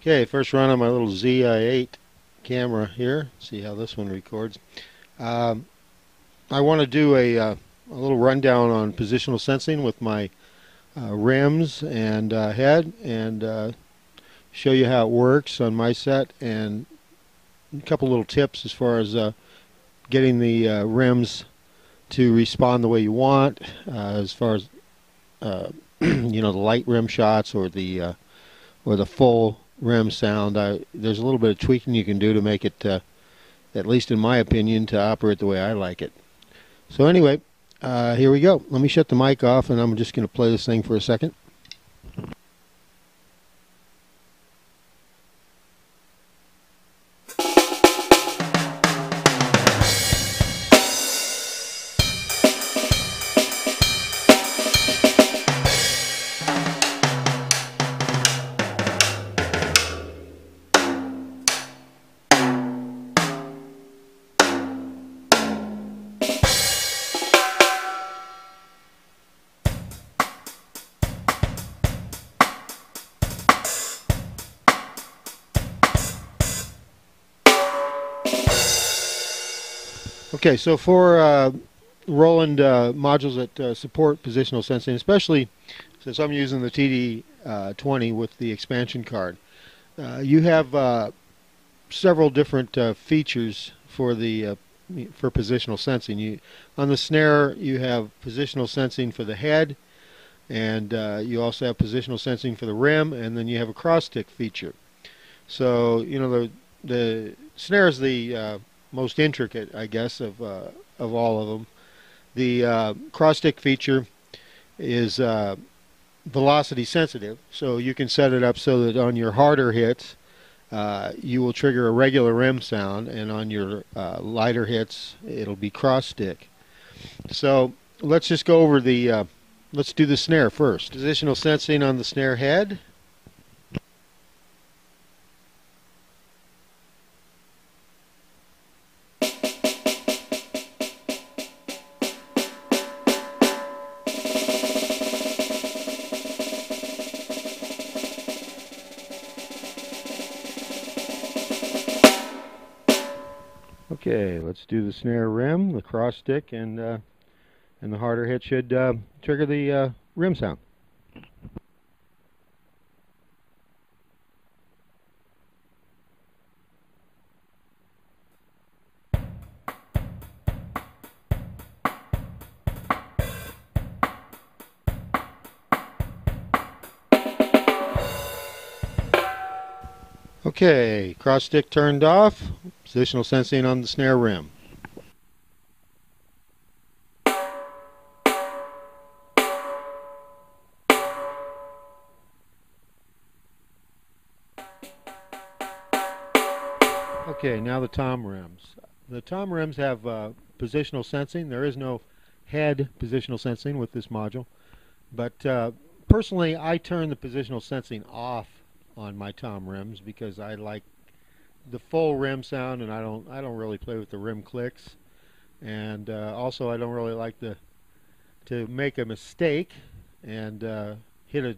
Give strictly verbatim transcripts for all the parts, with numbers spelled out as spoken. Okay, first run on my little Z I eight camera here. See how this one records. Um, I want to do a, uh, a little rundown on positional sensing with my uh, rims and uh, head, and uh, show you how it works on my set, and a couple little tips as far as uh, getting the uh, rims to respond the way you want, uh, as far as uh, you know, the light rim shots or the uh, or the full rim sound. I, there's a little bit of tweaking you can do to make it, uh, at least in my opinion, to operate the way I like it. So anyway, uh, here we go. Let me shut the mic off, and I'm just going to play this thing for a second. Okay, so for uh, Roland uh, modules that uh, support positional sensing, especially since I'm using the T D twenty uh, with the expansion card, uh, you have uh, several different uh, features for the uh, for positional sensing. You, on the snare, you have positional sensing for the head, and uh, you also have positional sensing for the rim, and then you have a cross-stick feature. So you know the the snare is the uh, most intricate, I guess, of uh, of all of them. The uh, cross-stick feature is uh, velocity sensitive, so you can set it up so that on your harder hits, uh, you will trigger a regular rim sound, and on your uh, lighter hits, it'll be cross-stick. So let's just go over the, uh, let's do the snare first. Positional sensing on the snare head. Okay, let's do the snare rim, the cross stick, and uh, and the harder hit should uh, trigger the uh, rim sound. Okay, cross stick turned off. Positional sensing on the snare rim. Okay, now the tom rims. The tom rims have uh, positional sensing. There is no head positional sensing with this module, but uh, personally I turn the positional sensing off on my tom rims because I like the full rim sound, and I don't I don't really play with the rim clicks, and uh, also I don't really like the to make a mistake and uh, hit a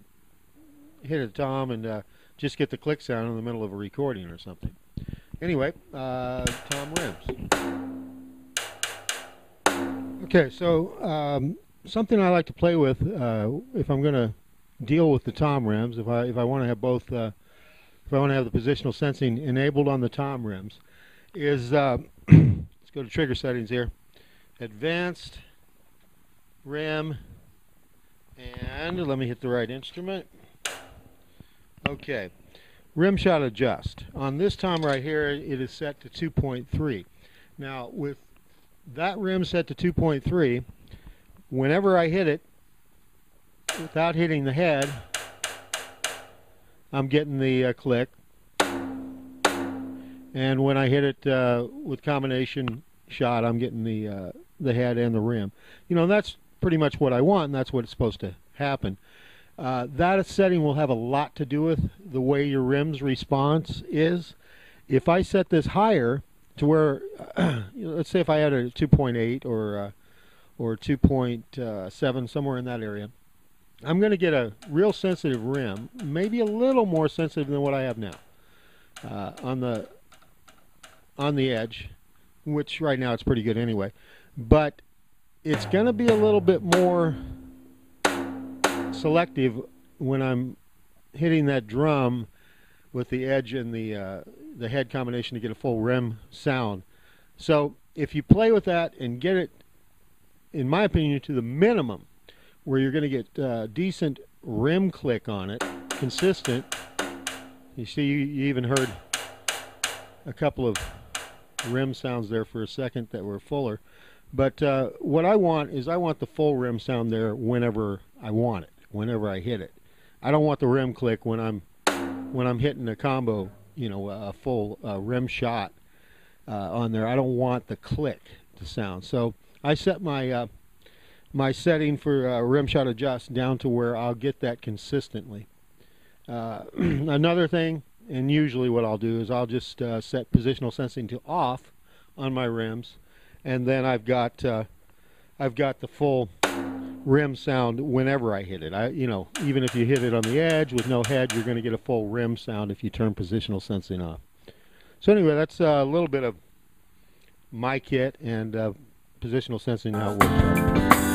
hit a tom and uh, just get the click sound in the middle of a recording or something. Anyway, uh, tom rims. Okay, so um, something I like to play with uh, if I'm going to deal with the tom rims, if I if I want to have both. Uh, If I want to have the positional sensing enabled on the tom rims, is uh, let's go to trigger settings here, advanced rim, and let me hit the right instrument. Okay, rim shot adjust. On this tom right here, it is set to two point three. Now with that rim set to two point three, whenever I hit it without hitting the head, I'm getting the uh, click, and when I hit it uh, with combination shot, I'm getting the uh, the head and the rim. You know, that's pretty much what I want, and that's what it's supposed to happen. Uh, that setting will have a lot to do with the way your rim's response is. If I set this higher to where, you know, let's say if I had a two point eight or uh, or two point seven, somewhere in that area, I'm going to get a real sensitive rim, maybe a little more sensitive than what I have now. uh, on the on the edge, which right now it's pretty good anyway, but it's going to be a little bit more selective when I'm hitting that drum with the edge and the uh, the head combination to get a full rim sound. So if you play with that and get it, in my opinion, to the minimum, where you're going to get uh, decent rim click on it, consistent. You see, you, you even heard a couple of rim sounds there for a second that were fuller. But uh, what I want is I want the full rim sound there whenever I want it, whenever I hit it. I don't want the rim click when I'm when I'm hitting a combo, you know, a full uh, rim shot uh, on there. I don't want the click to sound. So I set my uh, my setting for uh, rim shot adjust down to where I'll get that consistently. Uh, another thing, and usually what I'll do is I'll just uh, set positional sensing to off on my rims, and then I've got uh, I've got the full rim sound whenever I hit it. I, you know, even if you hit it on the edge with no head, you're going to get a full rim sound if you turn positional sensing off. So anyway, that's a little bit of my kit and uh, positional sensing how it works.